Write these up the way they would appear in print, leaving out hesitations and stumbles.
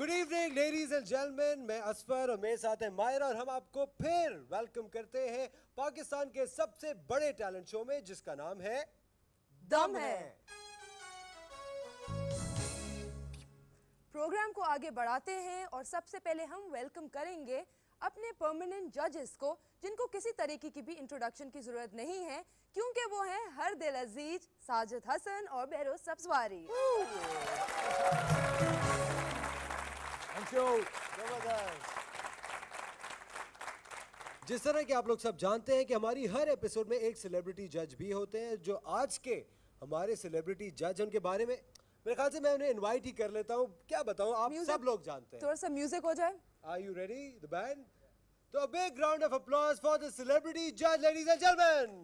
Good evening ladies and gentleman, मैं असफर और मेरे साथ है मायरा और हम आपको फिर वेलकम करते हैं पाकिस्तान के सबसे बड़े टैलेंट शो में जिसका नाम है दम है। प्रोग्राम को आगे बढ़ाते हैं और सबसे पहले हम वेलकम करेंगे अपने परमानेंट जजेस को जिनको किसी तरीके की भी इंट्रोडक्शन की जरूरत नहीं है क्योंकि वो हैं हर दिल अजीज साजिद हसन और बहरोज सबजवारी। जिस तरह कि आप लोग सब जानते हैं कि हमारी हर एपिसोड में एक सेलिब्रिटी जज भी होते हैं। जो आज के हमारे सेलिब्रिटी जज, उनके बारे में मेरे ख्याल से मैं उन्हें इनवाइट ही कर लेता हूं। क्या बताऊं, आप सब लोग जानते हैं। थोड़ा सा म्यूजिक हो जाए। Are you ready? The band. So a big round of applause for the celebrity judge, ladies and gentlemen.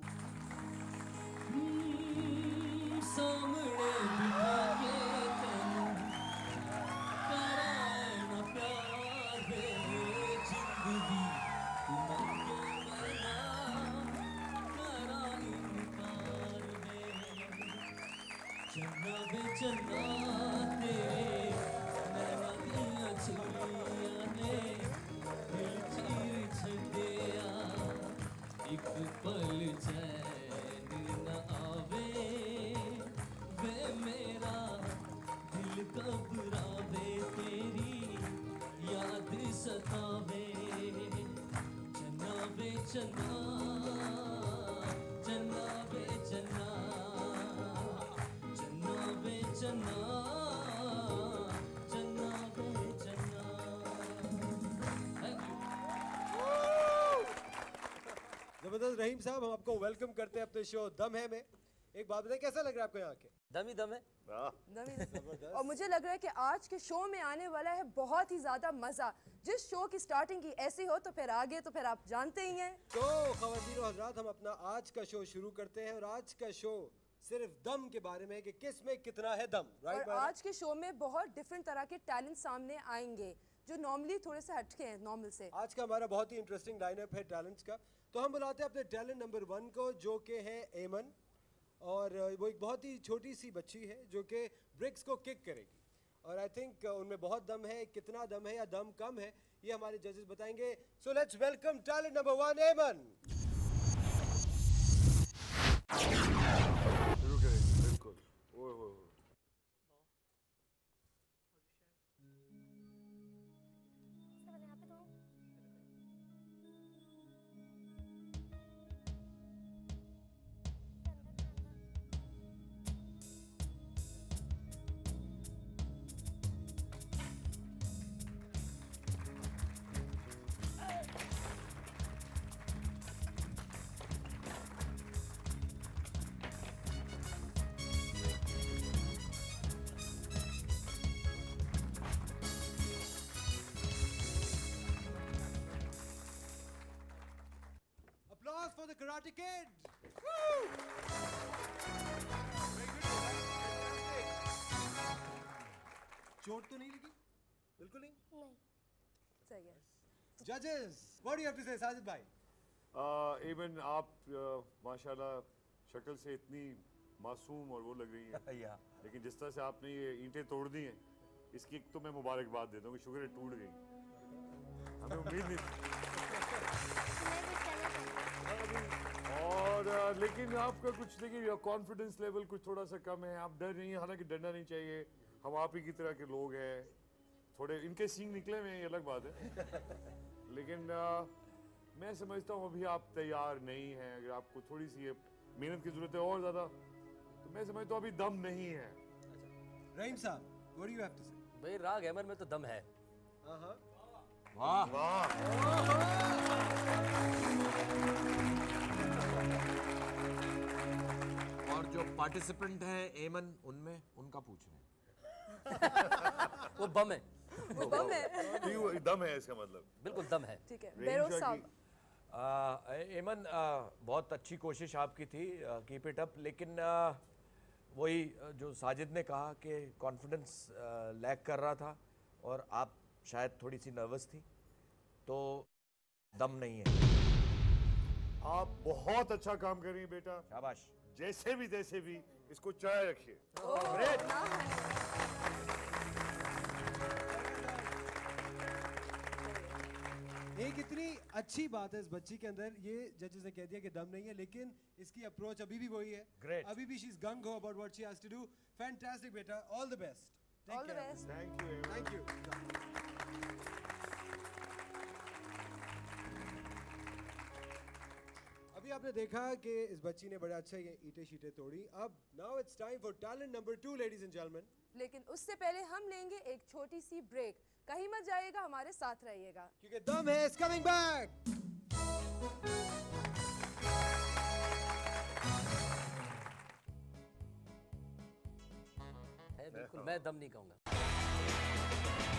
जबरदस्त। रहीम साहब, हम आपको वेलकम करते हैं अपने शो दम है में। एक बात बताएं, कैसा लग रहा है आपको यहाँ आके? दम ही दम है। और मुझे लग रहा है कि आज के शो में आने वाला है बहुत ही ज्यादा मजा। जिस शो की स्टार्टिंग की ऐसी हो तो फिर आगे तो फिर आप जानते ही हैं। तो ख्वातीन और हजरात, हम अपना आज का शो शुरू करते हैं और आज का शो सिर्फ दम के बारे में है कि किस में कितना है दम। और आज के शो में बहुत डिफरेंट तरह के टैलेंट सामने आएंगे जो नॉर्मली थोड़े से हटके हैं नॉर्मल से। आज का हमारा बहुत ही इंटरेस्टिंग लाइनअप है टैलेंट्स का। तो हम बुलाते हैं अपने टैलेंट नंबर 1 को जो कि है एमन, और वो एक बहुत ही छोटी सी बच्ची है जो कि ब्रिक्स को किक करेगी और आई थिंक उनमें बहुत दम है। कितना दम है या दम कम है ये हमारे जजेस बताएंगे। So let's welcome talent number 1 Eman. शुरू करें बिल्कुल। For the Karate Kid. Woo! चोट तो नहीं लगी? बिल्कुल नहीं। सही है। Judges, what do you have to say, Sajid भाई? Even आप माशाल्लाह शक्ल से इतनी मासूम और वो लग रही हैं। या। लेकिन जिस तरह से आपने ये ईंटें तोड़ दी हैं, इसकी एक तो मैं मुबारकबाद देता हूँ कि शुक्र है टूट गई। हमें उम्मीद नहीं थी। और लेकिन आपका कुछ, लेकिन कॉन्फिडेंस लेवल कुछ थोड़ा सा कम है। आप डर नहीं, हालांकि डरना नहीं चाहिए। हम आप ही की तरह के लोग हैं, थोड़े इनके सींग निकले हुए हैं, ये अलग बात है। लेकिन मैं समझता हूँ अभी आप तैयार नहीं हैं। अगर आपको थोड़ी सी मेहनत की जरूरत है और ज़्यादा, तो मैं समझता हूँ अभी दम नहीं है। रहीम साहब, what do you have to say? भाई राग अहमद में तो दम है। वाह वाह। और जो पार्टिसिपेंट हैं एमन, उनमें उनका पूछ रहे हैं। वो बम है, वो बम है, दम है। इसका मतलब बिल्कुल दम है। ठीक है बहरोज साहब। एमन, बहुत अच्छी कोशिश आपकी थी, कीप इट अप। लेकिन वही जो साजिद ने कहा कि कॉन्फिडेंस लैक कर रहा था और आप शायद थोड़ी सी नर्वस थी, तो दम नहीं है। आप बहुत अच्छा काम कर रही हैं बेटा, शाबाश। जैसे भी तैसे भी इसको चढ़ाए रखिए। एक इतनी अच्छी बात है इस बच्ची के अंदर, ये जजेस ने कह दिया कि दम नहीं है, लेकिन इसकी अप्रोच अभी भी वही है। Great. अभी भी she is gung ho about what she has to do. Fantastic बेटा, all the best. Take all care. The best. Thank you. Thank you. अभी आपने देखा कि इस बच्ची ने बड़ा अच्छा ये ईटे शीटे तोड़ी। अब now it's time for talent number 2 ladies and gentleman. लेकिन उससे पहले हम लेंगे एक छोटी सी ब्रेक, कहीं मत जाइएगा, हमारे साथ रहिएगा क्योंकि दम है इज कमिंग बैक। बिल्कुल मैं दम नहीं कहूँगा।